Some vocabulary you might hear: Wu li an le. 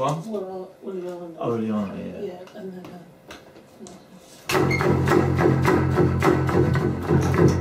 one? Wu li an le, yeah. Yeah, and then